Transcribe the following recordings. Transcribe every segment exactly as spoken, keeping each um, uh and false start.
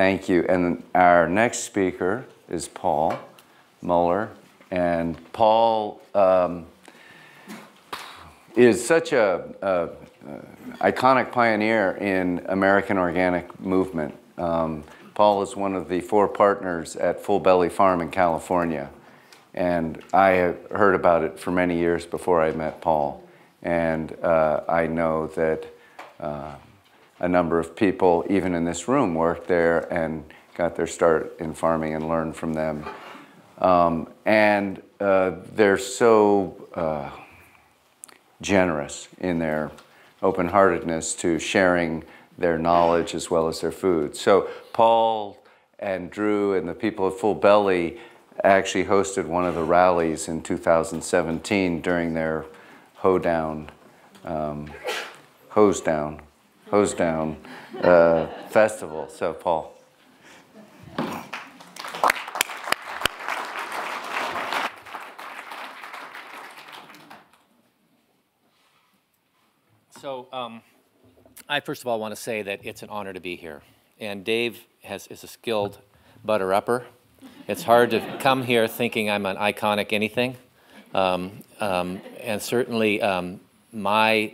Thank you. And our next speaker is Paul Muller. And Paul um, is such a, a, a iconic pioneer in American organic movement. Um, Paul is one of the four partners at Full Belly Farm in California. And I have heard about it for many years before I met Paul. And uh, I know that uh, a number of people, even in this room, worked there and got their start in farming and learned from them. Um, and uh, they're so uh, generous in their open-heartedness to sharing their knowledge as well as their food. So Paul and Drew and the people at Full Belly actually hosted one of the rallies in two thousand seventeen during their hoedown, um, hose down, hose down uh, festival. So Paul. So um, I first of all want to say that it's an honor to be here. And Dave has, is a skilled butter-upper. It's hard to come here thinking I'm an iconic anything. Um, um, and certainly um, my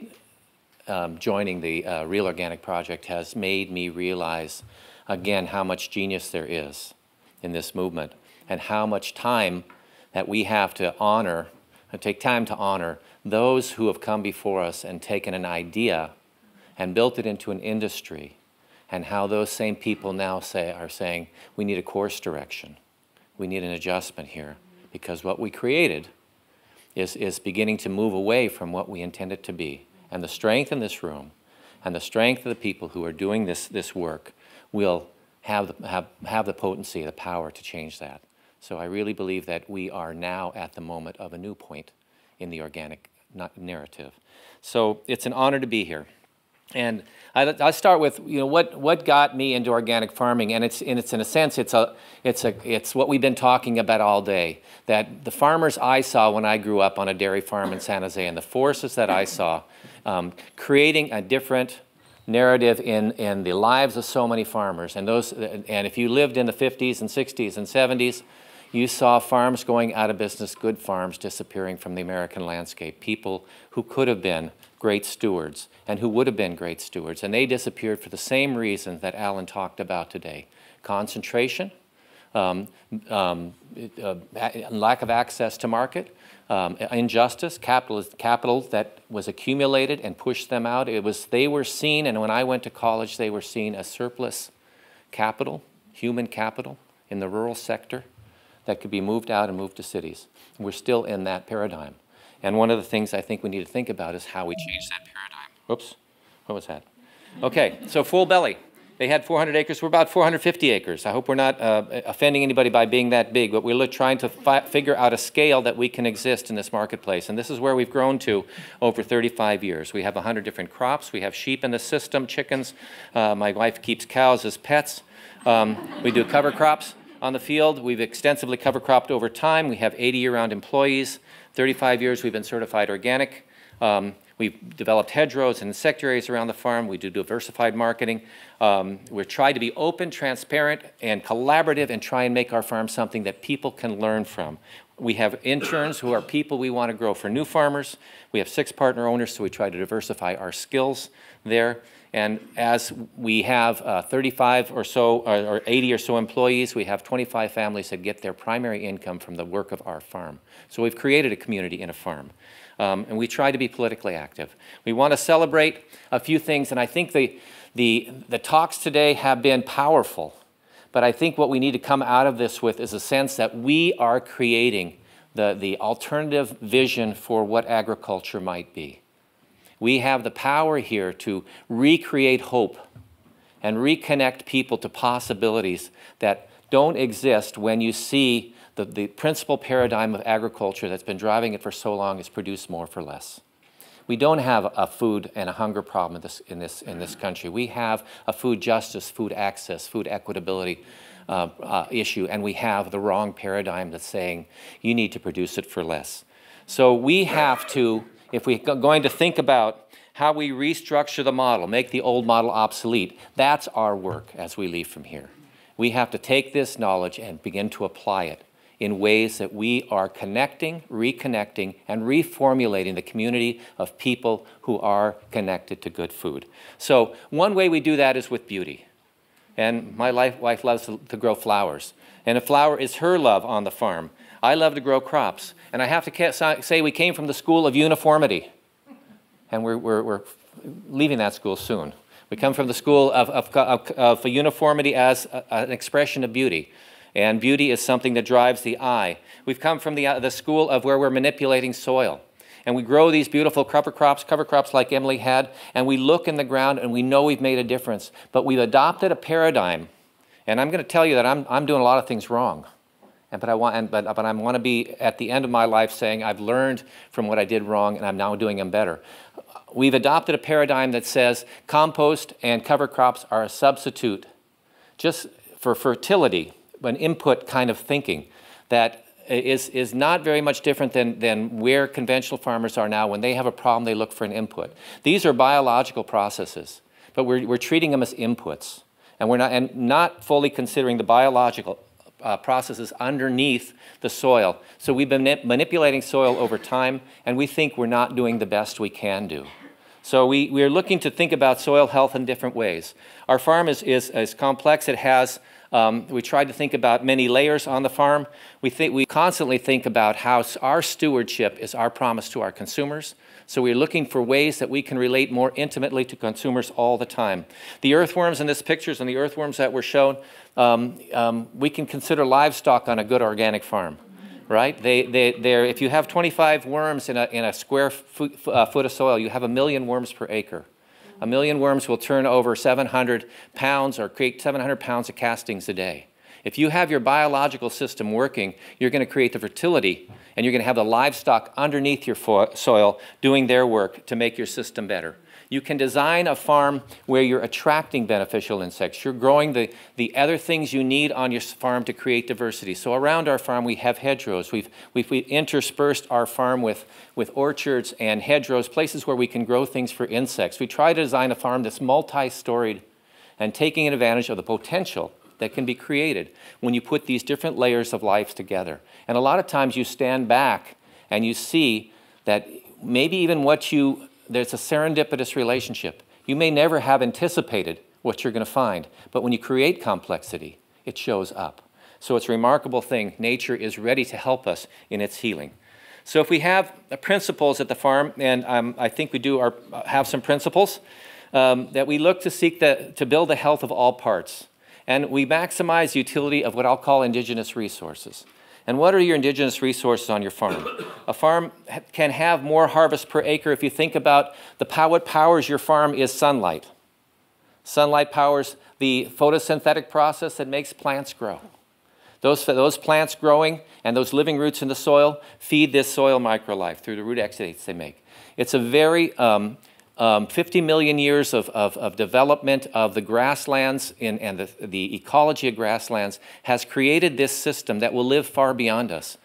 um, joining the uh, Real Organic Project has made me realize again how much genius there is in this movement and how much time that we have to honor and take time to honor those who have come before us and taken an idea and built it into an industry, and how those same people now say, are saying, we need a course direction. We need an adjustment here, because what we created is, is beginning to move away from what we intend it to be. And the strength in this room and the strength of the people who are doing this, this work will have the, have, have the potency, the power to change that. So I really believe that we are now at the moment of a new point in the organic narrative. So it's an honor to be here. And I, I start with, you know, what, what got me into organic farming, and it's, and it's in a sense, it's, a, it's, a, it's what we've been talking about all day, that the farmers I saw when I grew up on a dairy farm in San Jose and the forces that I saw um, creating a different narrative in, in the lives of so many farmers. And, those, and if you lived in the fifties and sixties and seventies, you saw farms going out of business, good farms disappearing from the American landscape, people who could have been great stewards and who would have been great stewards. And they disappeared for the same reason that Alan talked about today. Concentration, um, um, uh, lack of access to market, um, injustice, capital, capital that was accumulated and pushed them out. It was, they were seen, and when I went to college, they were seen as surplus capital, human capital in the rural sector, that could be moved out and moved to cities. We're still in that paradigm. And one of the things I think we need to think about is how we change that paradigm. Whoops, what was that? Okay, so Full Belly. They had four hundred acres, we're about four hundred fifty acres. I hope we're not uh, offending anybody by being that big, but we're trying to fi figure out a scale that we can exist in this marketplace. And this is where we've grown to over thirty-five years. We have one hundred different crops. We have sheep in the system, chickens. Uh, my wife keeps cows as pets. Um, we do cover crops on the field. We've extensively cover cropped over time. We have eighty year round employees. thirty-five years we've been certified organic. Um, we've developed hedgerows and insect areas around the farm. We do diversified marketing. Um, we're trying to be open, transparent, and collaborative, and try and make our farm something that people can learn from. We have interns who are people we want to grow for new farmers. We have six partner owners, so we try to diversify our skills there. And as we have uh, thirty-five or so, or, or eighty or so employees, we have twenty-five families that get their primary income from the work of our farm. So we've created a community in a farm. Um, and we try to be politically active. We want to celebrate a few things, and I think the, the, the talks today have been powerful. But I think what we need to come out of this with is a sense that we are creating the, the alternative vision for what agriculture might be. We have the power here to recreate hope and reconnect people to possibilities that don't exist when you see the, the principal paradigm of agriculture that's been driving it for so long is produce more for less. We don't have a food and a hunger problem in this, in this, in this country. We have a food justice, food access, food equitability uh, uh, issue, and we have the wrong paradigm that's saying you need to produce it for less. So we have to, if we're going to think about how we restructure the model, make the old model obsolete, that's our work as we leave from here. We have to take this knowledge and begin to apply it in ways that we are connecting, reconnecting, and reformulating the community of people who are connected to good food. So one way we do that is with beauty. And my wife loves to grow flowers. And a flower is her love on the farm. I love to grow crops. And I have to say we came from the school of uniformity. And we're, we're, we're leaving that school soon. We come from the school of, of, of, of uniformity as a, an expression of beauty. And beauty is something that drives the eye. We've come from the, uh, the school of where we're manipulating soil. And we grow these beautiful cover crops, cover crops like Emily had, and we look in the ground and we know we've made a difference. But we've adopted a paradigm. And I'm going to tell you that I'm, I'm doing a lot of things wrong. And, but I want, and, but, but I want to be at the end of my life saying I've learned from what I did wrong and I'm now doing them better. We've adopted a paradigm that says compost and cover crops are a substitute just for fertility. An input kind of thinking that is, is not very much different than, than where conventional farmers are now. When they have a problem, they look for an input. These are biological processes, but we're, we're treating them as inputs. And we're not, and not fully considering the biological uh, processes underneath the soil. So we've been manipulating soil over time, and we think we're not doing the best we can do. So we, we are looking to think about soil health in different ways. Our farm is, is, is complex. It has Um, we tried to think about many layers on the farm. We, think, we constantly think about how our stewardship is our promise to our consumers. So we're looking for ways that we can relate more intimately to consumers all the time. The earthworms in this pictures and the earthworms that were shown, um, um, we can consider livestock on a good organic farm, right? They, they, they're, if you have twenty-five worms in a, in a square foot, uh, foot of soil, you have a million worms per acre. A million worms will turn over seven hundred pounds or create seven hundred pounds of castings a day. If you have your biological system working, you're going to create the fertility and you're going to have the livestock underneath your soil doing their work to make your system better. You can design a farm where you're attracting beneficial insects. You're growing the, the other things you need on your farm to create diversity. So around our farm, we have hedgerows. We've, we've, we've interspersed our farm with, with orchards and hedgerows, places where we can grow things for insects. We try to design a farm that's multi-storied and taking advantage of the potential that can be created when you put these different layers of life together. And a lot of times you stand back and you see that maybe even what you there's a serendipitous relationship. You may never have anticipated what you're going to find, but when you create complexity, it shows up. So it's a remarkable thing. Nature is ready to help us in its healing. So if we have principles at the farm, and um, I think we do our, have some principles, um, that we look to seek the, to build the health of all parts. And we maximize utility of what I'll call indigenous resources. And what are your indigenous resources on your farm? A farm can have more harvest per acre if you think about the how what powers your farm is sunlight. Sunlight powers the photosynthetic process that makes plants grow. Those, those plants growing and those living roots in the soil feed this soil microlife through the root exudates they make. It's a very um, um, fifty million years of, of, of development of the grasslands in, and the, the ecology of grasslands has created this system that will live far beyond us.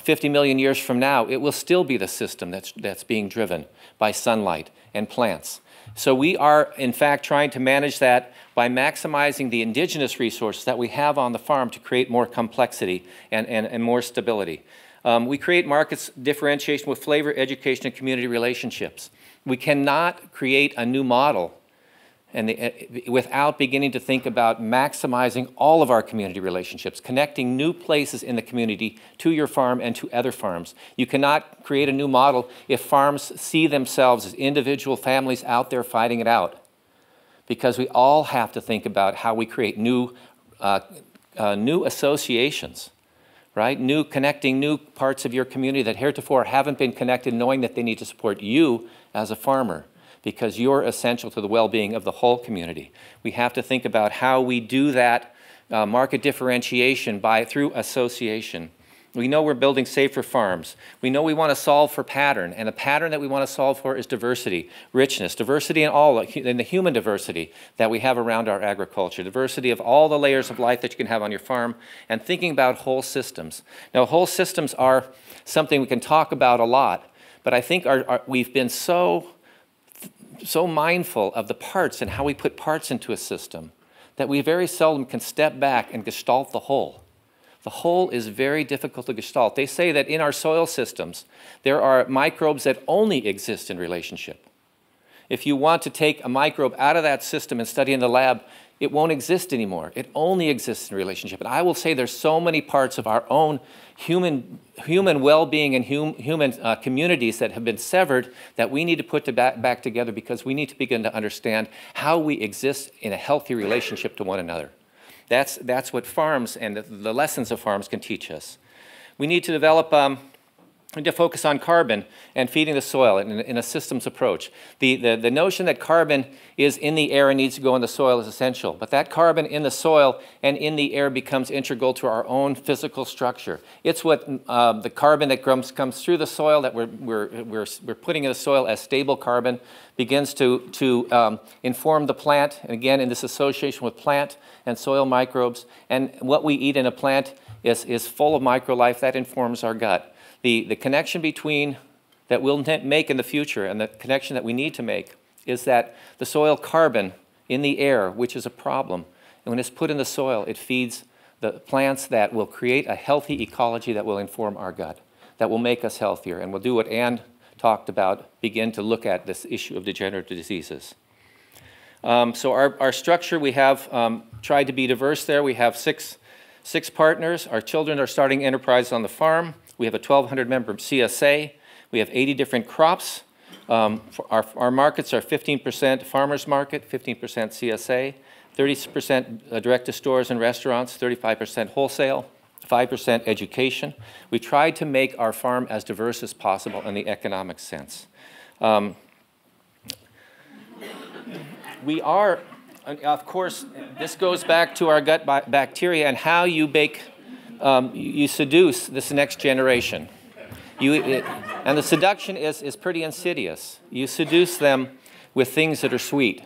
fifty million years from now, it will still be the system that's, that's being driven by sunlight and plants. So we are, in fact, trying to manage that by maximizing the indigenous resources that we have on the farm to create more complexity and, and, and more stability. Um, we create markets differentiation with flavor, education, and community relationships. We cannot create a new model and the, uh, without beginning to think about maximizing all of our community relationships, connecting new places in the community to your farm and to other farms. You cannot create a new model if farms see themselves as individual families out there fighting it out, because we all have to think about how we create new, uh, uh, new associations, right? New connecting new parts of your community that heretofore haven't been connected, knowing that they need to support you as a farmer, because you're essential to the well-being of the whole community. We have to think about how we do that uh, market differentiation by through association. We know we're building safer farms. We know we want to solve for pattern, and the pattern that we want to solve for is diversity, richness, diversity in all, in the human diversity that we have around our agriculture, diversity of all the layers of life that you can have on your farm, and thinking about whole systems. Now, whole systems are something we can talk about a lot, but I think our, our, we've been so so mindful of the parts and how we put parts into a system that we very seldom can step back and gestalt the whole. The whole is very difficult to gestalt. They say that in our soil systems, there are microbes that only exist in relationship. If you want to take a microbe out of that system and study in the lab, it won't exist anymore. It only exists in relationship. And I will say there's so many parts of our own human, human well-being and hum, human uh, communities that have been severed that we need to put to back, back together, because we need to begin to understand how we exist in a healthy relationship to one another. That's, that's what farms and the, the lessons of farms can teach us. We need to develop... Um, to focus on carbon and feeding the soil in, in a systems approach. The, the, the notion that carbon is in the air and needs to go in the soil is essential, but that carbon in the soil and in the air becomes integral to our own physical structure. It's what uh, the carbon that comes, comes through the soil that we're, we're, we're, we're putting in the soil as stable carbon begins to, to um, inform the plant, and again in this association with plant and soil microbes, and what we eat in a plant is, is full of microlife that informs our gut. The, the connection between, that we'll make in the future, and the connection that we need to make, is that the soil carbon in the air, which is a problem, and when it's put in the soil, it feeds the plants that will create a healthy ecology that will inform our gut, that will make us healthier, and we'll do what Ann talked about, begin to look at this issue of degenerative diseases. Um, so our, our structure, we have um, tried to be diverse there. We have six, six partners. Our children are starting enterprises on the farm. We have a twelve hundred member C S A. We have eighty different crops. Um, our, our markets are fifteen percent farmers market, fifteen percent C S A, thirty percent direct to stores and restaurants, thirty-five percent wholesale, five percent education. We try to make our farm as diverse as possible in the economic sense. Um, we are, of course, this goes back to our gut bacteria and how you bake. Um, you seduce this next generation. You, it, and the seduction is, is pretty insidious. You seduce them with things that are sweet,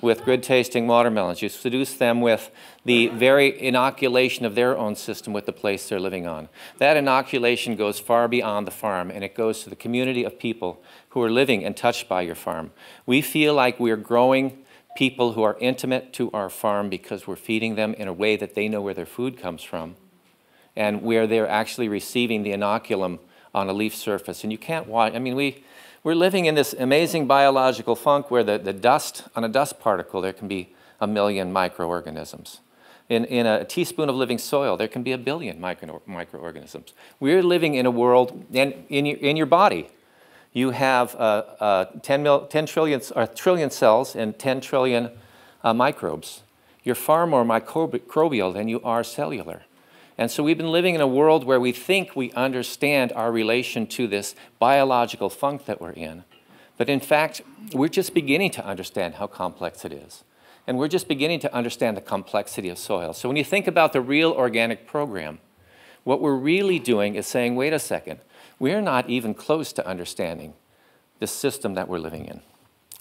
with good-tasting watermelons. You seduce them with the very inoculation of their own system with the place they're living on. That inoculation goes far beyond the farm, and it goes to the community of people who are living and touched by your farm. We feel like we're growing people who are intimate to our farm because we're feeding them in a way that they know where their food comes from, and where they're actually receiving the inoculum on a leaf surface. And you can't watch, I mean, we, we're living in this amazing biological funk where the, the dust, on a dust particle, there can be a million microorganisms. In, in a teaspoon of living soil, there can be a billion micro, microorganisms. We're living in a world, and in your, in your body, you have uh, uh, ten, mil, ten trillion, or trillion cells and ten trillion uh, microbes. You're far more microbial than you are cellular. And so we've been living in a world where we think we understand our relation to this biological funk that we're in. But in fact, we're just beginning to understand how complex it is. And we're just beginning to understand the complexity of soil. So when you think about the Real Organic Program, what we're really doing is saying, wait a second, we're not even close to understanding the system that we're living in.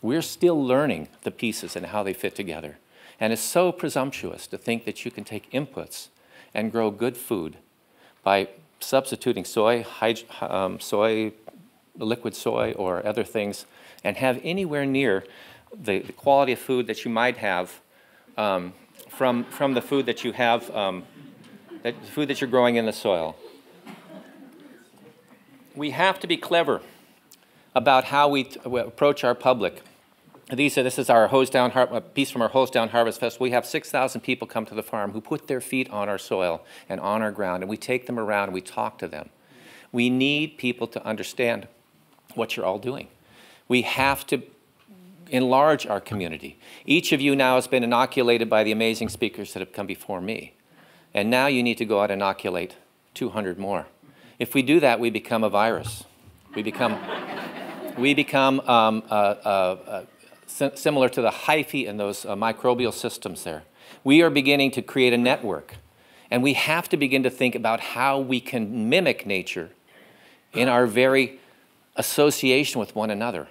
We're still learning the pieces and how they fit together. And it's so presumptuous to think that you can take inputs and grow good food by substituting soy, um, soy, liquid soy, or other things, and have anywhere near the, the quality of food that you might have um, from, from the food that you have, um, that, the food that you're growing in the soil. We have to be clever about how we, t we approach our public. These are, this is our hose down, a piece from our Hose Down Harvest Festival. We have six thousand people come to the farm who put their feet on our soil and on our ground, and we take them around and we talk to them. We need people to understand what you're all doing. We have to enlarge our community. Each of you now has been inoculated by the amazing speakers that have come before me, and now you need to go out and inoculate two hundred more. If we do that, we become a virus. We become, we become um, a, a, a similar to the hyphae and those uh, microbial systems there. We are beginning to create a network, and we have to begin to think about how we can mimic nature in our very association with one another.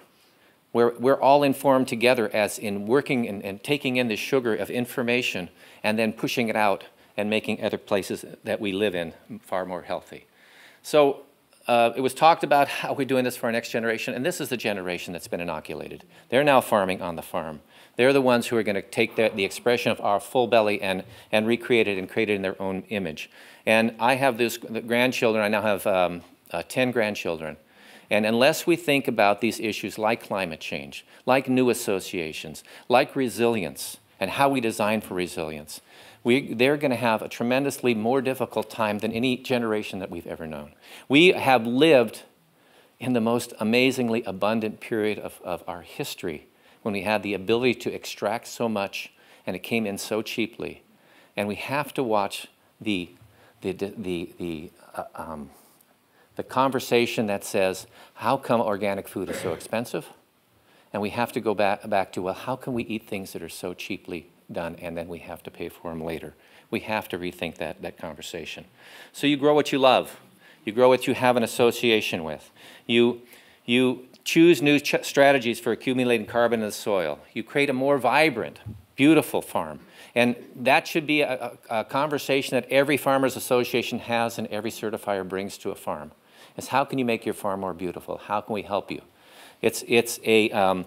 We're, we're all informed together as in working and, and taking in the sugar of information and then pushing it out and making other places that we live in far more healthy. So. Uh, it was talked about how we're doing this for our next generation, and this is the generation that's been inoculated. They're now farming on the farm. They're the ones who are going to take the, the expression of our full belly and, and recreate it and create it in their own image. And I have these grandchildren. I now have um, uh, ten grandchildren. And unless we think about these issues like climate change, like new associations, like resilience, and how we design for resilience, we, they're going to have a tremendously more difficult time than any generation that we've ever known. We have lived in the most amazingly abundant period of, of our history, when we had the ability to extract so much and it came in so cheaply. And we have to watch the, the, the, the, the uh, um, the conversation that says, how come organic food is so expensive? And we have to go back, back to, well, how can we eat things that are so cheaply done and then we have to pay for them later? We have to rethink that, that conversation. So you grow what you love. You grow what you have an association with. You, you choose new ch- strategies for accumulating carbon in the soil. You create a more vibrant, beautiful farm. And that should be a, a, a conversation that every farmers association has and every certifier brings to a farm. Is how can you make your farm more beautiful? How can we help you? It's, it's, a, um,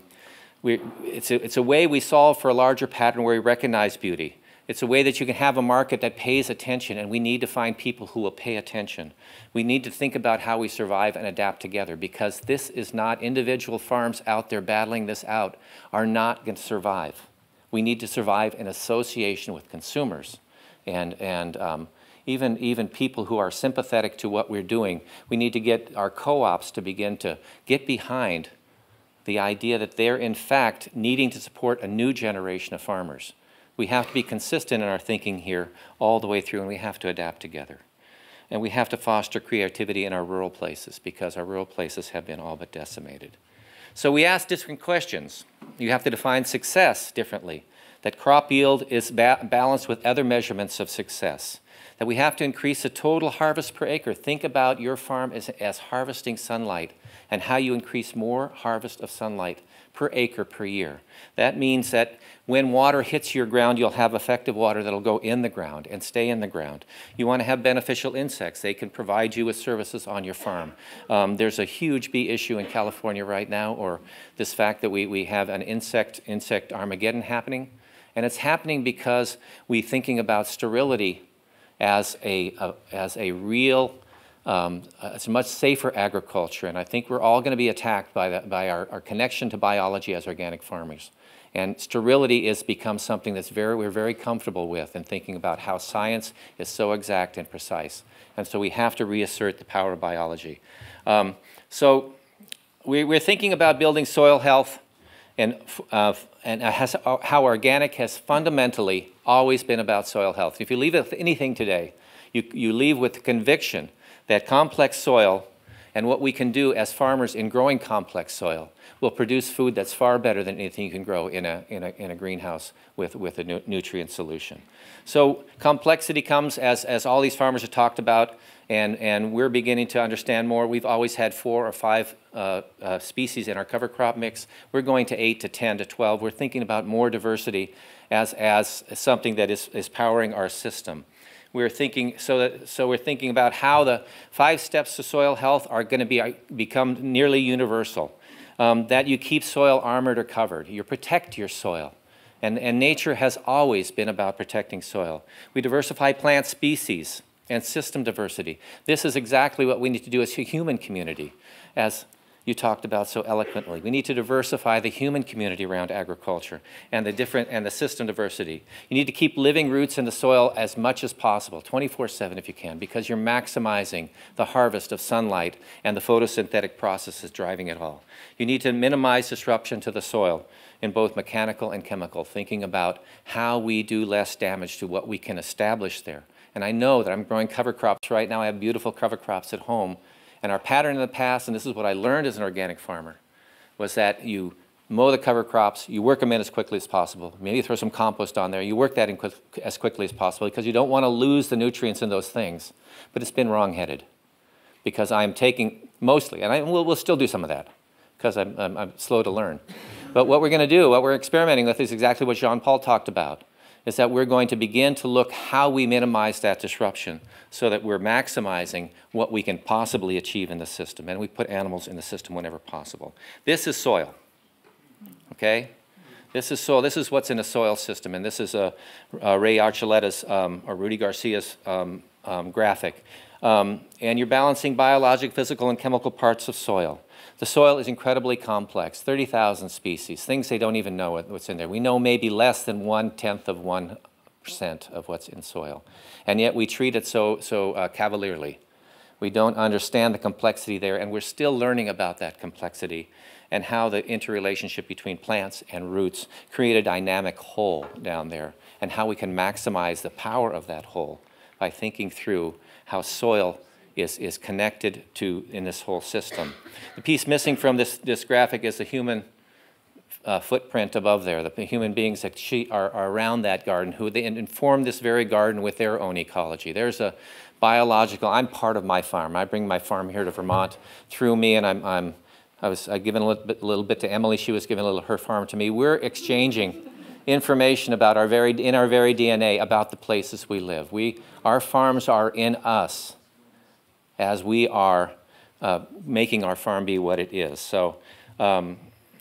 we, it's, a, it's a way we solve for a larger pattern where we recognize beauty. It's a way that you can have a market that pays attention, and we need to find people who will pay attention. We need to think about how we survive and adapt together, because this is not individual farms out there battling this out are not going to survive. We need to survive in association with consumers and, and um, Even, even people who are sympathetic to what we're doing. We need to get our co-ops to begin to get behind the idea that they're, in fact, needing to support a new generation of farmers. We have to be consistent in our thinking here all the way through, and we have to adapt together. And we have to foster creativity in our rural places, because our rural places have been all but decimated. So we ask different questions. You have to define success differently, that crop yield is ba- balanced with other measurements of success, that we have to increase the total harvest per acre. Think about your farm as, as harvesting sunlight and how you increase more harvest of sunlight per acre per year. That means that when water hits your ground, you'll have effective water that'll go in the ground and stay in the ground. You want to have beneficial insects. They can provide you with services on your farm. Um, there's a huge bee issue in California right now, or this fact that we, we have an insect, insect Armageddon happening. And it's happening because we're thinking about sterility as a, a, as a real, um, as much safer agriculture. And I think we're all going to be attacked by, the, by our, our connection to biology as organic farmers. And sterility has become something that's very, we're very comfortable with in thinking about how science is so exact and precise. And so we have to reassert the power of biology. Um, so we, we're thinking about building soil health and, uh, and has, uh, how organic has fundamentally always been about soil health. If you leave with anything today, you, you leave with the conviction that complex soil and what we can do as farmers in growing complex soil will produce food that's far better than anything you can grow in a, in a, in a greenhouse with, with a nu nutrient solution. So complexity comes as, as all these farmers have talked about, and, and we're beginning to understand more. We've always had four or five uh, uh, species in our cover crop mix. We're going to eight to ten to twelve. We're thinking about more diversity as, as something that is, is powering our system. We're thinking, so, that, so we're thinking about how the five steps to soil health are going to be, become nearly universal. Um, that you keep soil armored or covered. You protect your soil. And, and nature has always been about protecting soil. We diversify plant species and system diversity. This is exactly what we need to do as a human community, as you talked about so eloquently. We need to diversify the human community around agriculture and the different and the system diversity. You need to keep living roots in the soil as much as possible, twenty-four seven if you can, because you're maximizing the harvest of sunlight and the photosynthetic processes driving it all. You need to minimize disruption to the soil in both mechanical and chemical, thinking about how we do less damage to what we can establish there. And I know that I'm growing cover crops right now. I have beautiful cover crops at home. And our pattern in the past, and this is what I learned as an organic farmer, was that you mow the cover crops, you work them in as quickly as possible, maybe throw some compost on there, you work that in quick, as quickly as possible, because you don't want to lose the nutrients in those things. But it's been wrong-headed, because I'm taking mostly, and I, we'll, we'll still do some of that, because I'm, I'm, I'm slow to learn. But what we're going to do, what we're experimenting with, is exactly what Jean-Paul talked about, is that we're going to begin to look how we minimize that disruption so that we're maximizing what we can possibly achieve in the system. And we put animals in the system whenever possible. This is soil, okay? This is soil. This is what's in a soil system, and this is a, a Ray Archuleta's um, or Rudy Garcia's um, um, graphic. Um, and you're balancing biologic, physical, and chemical parts of soil. The soil is incredibly complex, thirty thousand species, things they don't even know what's in there. We know maybe less than one-tenth of one percent of what's in soil. And yet we treat it so, so uh, cavalierly. We don't understand the complexity there, and we're still learning about that complexity and how the interrelationship between plants and roots create a dynamic whole down there, and how we can maximize the power of that whole by thinking through how soil is, is connected to in this whole system. The piece missing from this, this graphic is the human uh, footprint above there, the human beings that are, are around that garden, who they inform this very garden with their own ecology. There's a biological, I'm part of my farm. I bring my farm here to Vermont through me, and I'm, I'm, I was I've given a little bit, little bit to Emily. She was giving a little her farm to me. We're exchanging information about our very, in our very D N A about the places we live. We, our farms are in us as we are uh, making our farm be what it is. So um,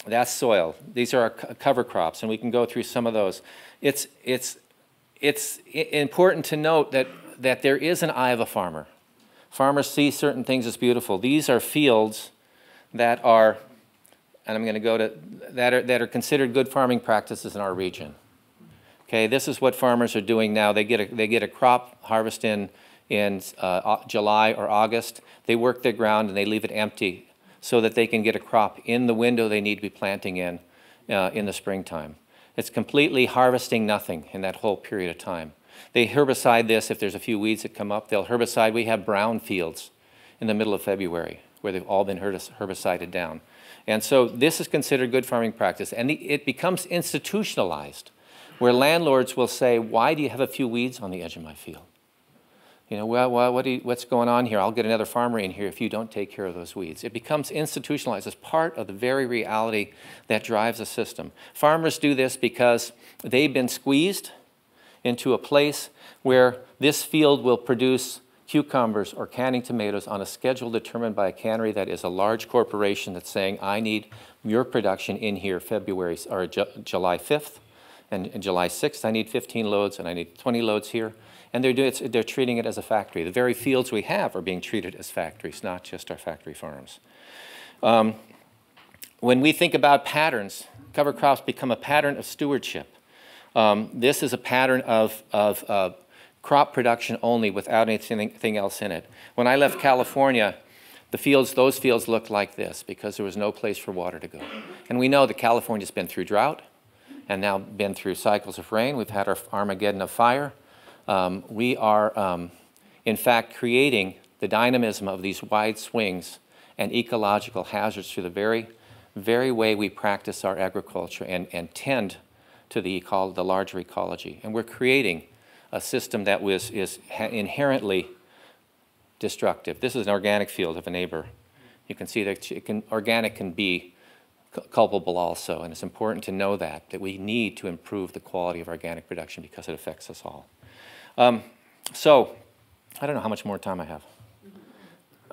that's soil. These are our cover crops, and we can go through some of those. It's, it's, it's important to note that, that there is an eye of a farmer. Farmers see certain things as beautiful. These are fields that are, and I'm going to go to, that are, that are considered good farming practices in our region. Okay, this is what farmers are doing now. They get a, they get a crop harvest in, in uh, July or August. They work their ground and they leave it empty so that they can get a crop in the window they need to be planting in uh, in the springtime. It's completely harvesting nothing in that whole period of time. They herbicide this. If there's a few weeds that come up, they'll herbicide. We have brown fields in the middle of February where they've all been herbicided down. And so this is considered good farming practice, and it becomes institutionalized, where landlords will say, why do you have a few weeds on the edge of my field? You know, well, well, what do you, what's going on here? I'll get another farmer in here if you don't take care of those weeds. It becomes institutionalized as part of the very reality that drives the system. Farmers do this because they've been squeezed into a place where this field will produce cucumbers or canning tomatoes on a schedule determined by a cannery that is a large corporation that's saying, I need your production in here February or Ju July fifth and, and July sixth. I need fifteen loads and I need twenty loads here. And they're, do it's, they're treating it as a factory. The very fields we have are being treated as factories, not just our factory farms. Um, when we think about patterns, cover crops become a pattern of stewardship. Um, this is a pattern of, of uh, crop production only without anything else in it. When I left California, the fields, those fields looked like this because there was no place for water to go. And we know that California's been through drought and now been through cycles of rain. We've had our Armageddon of fire. Um, we are, um, in fact, creating the dynamism of these wide swings and ecological hazards through the very, very way we practice our agriculture and, and tend to the, eco the larger ecology. And we're creating a system that was, is inherently destructive. This is an organic field of a neighbor. You can see that it can, organic can be culpable also, and it's important to know that, that we need to improve the quality of organic production because it affects us all. Um, so, I don't know how much more time I have.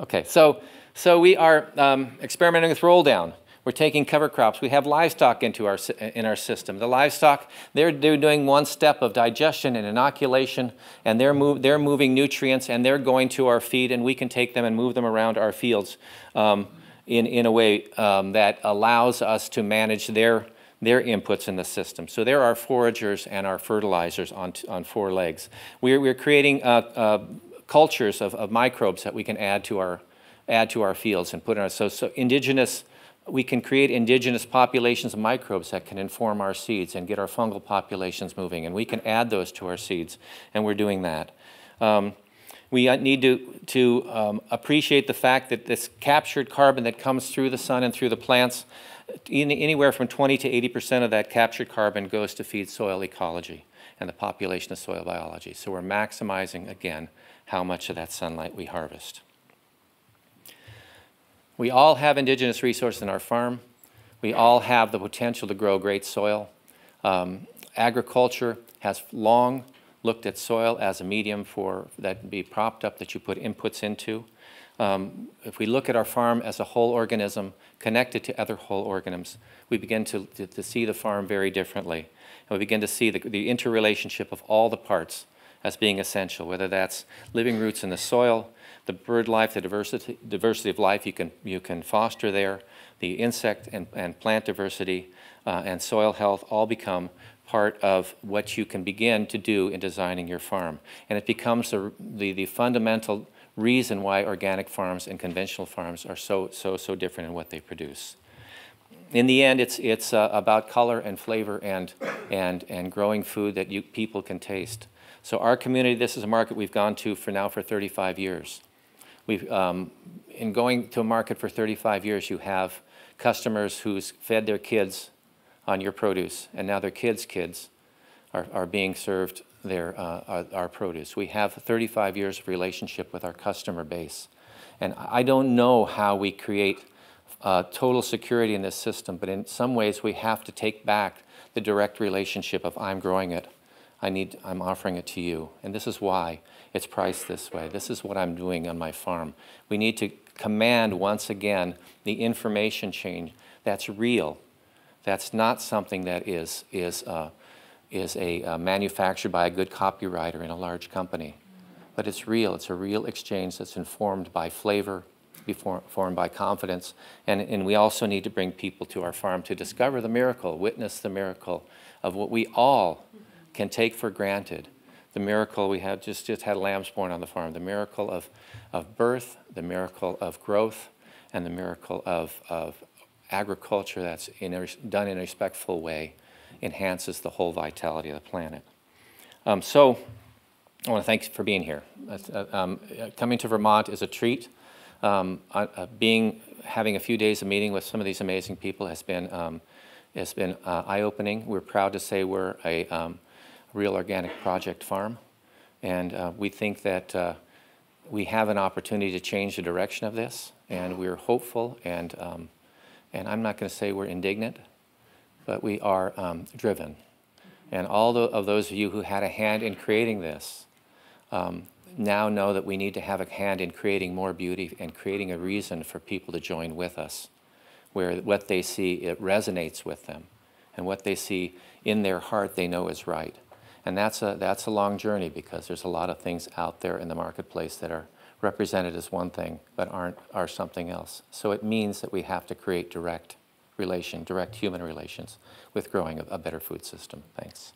Okay, so, so we are um, experimenting with roll down. We're taking cover crops. We have livestock into our, in our system. The livestock, they're, they're doing one step of digestion and inoculation, and they're, move, they're moving nutrients, and they're going to our feed, and we can take them and move them around our fields um, in, in a way um, that allows us to manage their, their inputs in the system. So there are foragers and our fertilizers on, on four legs. We're, we're creating uh, uh, cultures of, of microbes that we can add to our, add to our fields and put in our, so, so indigenous. We can create indigenous populations of microbes that can inform our seeds and get our fungal populations moving, and we can add those to our seeds, and we're doing that. Um, we need to, to um, appreciate the fact that this captured carbon that comes through the sun and through the plants, in, anywhere from twenty to eighty percent of that captured carbon goes to feed soil ecology and the population of soil biology. So we're maximizing, again, how much of that sunlight we harvest. We all have indigenous resources in our farm. We all have the potential to grow great soil. Um, agriculture has long looked at soil as a medium for that can be propped up that you put inputs into. Um, if we look at our farm as a whole organism connected to other whole organisms, we begin to, to, to see the farm very differently. And we begin to see the, the interrelationship of all the parts as being essential, whether that's living roots in the soil, the bird life, the diversity, diversity of life you can, you can foster there, the insect and, and plant diversity, uh, and soil health all become part of what you can begin to do in designing your farm. And it becomes the, the, the fundamental reason why organic farms and conventional farms are so, so, so different in what they produce. In the end, it's, it's uh, about color and flavor and, and, and growing food that you, people can taste. So our community, this is a market we've gone to for now for thirty-five years. We've, um, in going to a market for thirty-five years, you have customers who's fed their kids on your produce, and now their kids' kids are, are being served their, uh, our, our produce. We have thirty-five years of relationship with our customer base. And I don't know how we create uh, total security in this system, but in some ways we have to take back the direct relationship of I'm growing it, I need, I'm offering it to you. And this is why it's priced this way. This is what I'm doing on my farm. We need to command, once again, the information chain that's real. That's not something that is, is, uh, is a, uh, manufactured by a good copywriter in a large company. But it's real. It's a real exchange that's informed by flavor, informed by confidence. And, and we also need to bring people to our farm to discover the miracle, witness the miracle of what we all can take for granted. The miracle we have just, just had lambs born on the farm, the miracle of, of birth, the miracle of growth, and the miracle of, of agriculture that's in a, done in a respectful way enhances the whole vitality of the planet. Um, so I want to thank you for being here. Uh, um, coming to Vermont is a treat. Um, uh, being, having a few days of meeting with some of these amazing people has been, um, has been uh, eye-opening. We're proud to say we're a um, Real Organic Project farm, and uh, we think that uh, we have an opportunity to change the direction of this, and we're hopeful, and, um, and I'm not going to say we're indignant, but we are um, driven. And all the, of those of you who had a hand in creating this um, now know that we need to have a hand in creating more beauty and creating a reason for people to join with us, where what they see, it resonates with them, and what they see in their heart they know is right. And that's a, that's a long journey, because there's a lot of things out there in the marketplace that are represented as one thing but aren't, are something else. So it means that we have to create direct relation, direct human relations with growing a, a better food system. Thanks.